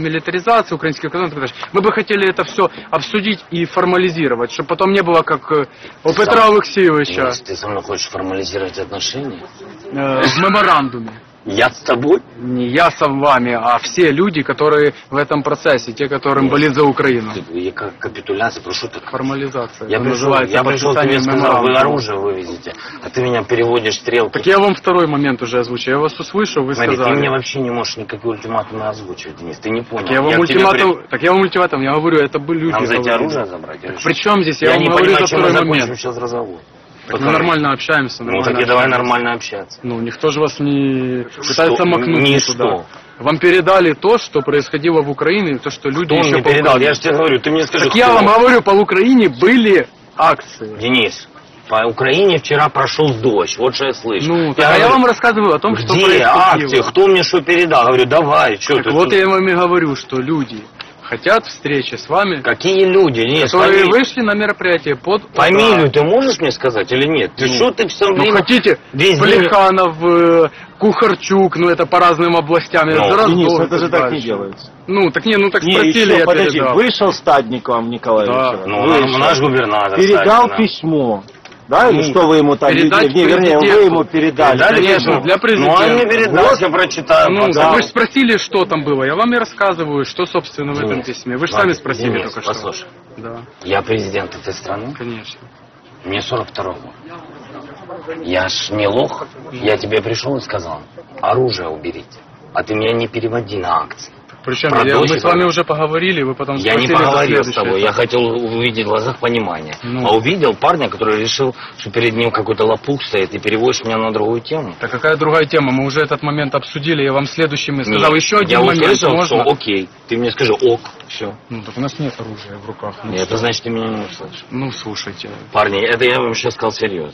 милитаризации украинской экономики. Мы бы хотели это все обсудить и формализировать, чтобы потом не было как у Петра Алексеевича. Ты со мной хочешь формализировать отношения? В меморандуме. Я с тобой? Не я со вами, а все люди, которые в этом процессе, те, которые болеют за Украину. Как капитуляция, прошу так. Формализация. Я пришел, тебе сказал, вы оружие вывезете, а ты меня переводишь стрелку. Так я вам второй момент уже озвучил. Я вас услышал, вы смотри, сказали. Ты мне вообще не можешь никакой ультиматум озвучивать, Денис, ты не понял. Так я вам ультиматум, я говорю, это были люди. Нам за эти оружие забрать? Причем здесь, я не понимаю, чем мы закончим сейчас разговор. Так мы нормально общаемся. Давай нормально общаться. Ну, никто же вас не пытается макнуть никуда. Вам передали то, что происходило в Украине, то, что люди еще передал. Я же тебе говорю, ты мне скажи. Так я вам говорю, по Украине были акции. Денис, по Украине вчера прошел дождь, вот что я слышу. Ну, я вам рассказываю о том, что происходило. Акции, кто мне что передал? Говорю, давай, что ты. Вот я вам и говорю, что люди хотят встречи с вами. Какие люди? Нет, которые вышли на мероприятие под... Фамилию ты можешь мне сказать или нет? Ты что ты все время... Ну хотите, Плеханов, Кухарчук, ну это по разным областям. Денис, это же так не делается. Ну так не, ну так спросили. Подожди, вышел Стадник вам, Николаевич. Ну, наш губернатор. Передал письмо. Да, или что вы ему там... Вернее, вы ему передали. Конечно, для президента. Ну, он мне передал, вот. Я прочитаю. Ну, да, вы же спросили, что там было. Я вам и рассказываю, что, собственно, в этом письме. Вы же сами спросили только что. Послушай, да. Я президент этой страны. Конечно. Мне 42-го. Я ж не лох. Я тебе пришел и сказал, оружие уберите. А ты меня не переводи на акции. Причем мы с вами уже поговорили, вы потом спросили. Я не поговорил с тобой, я хотел увидеть в глазах понимание. А увидел парня, который решил, что перед ним какой-то лопух стоит, и переводишь меня на другую тему. Так какая другая тема? Мы уже этот момент обсудили, я вам следующим сказал. Еще один момент. Я услышал, что окей, ты мне скажи ок, все. Ну так у нас нет оружия в руках. Это значит, ты меня не услышишь. Ну слушайте. Парни, это я вам сейчас сказал серьезно.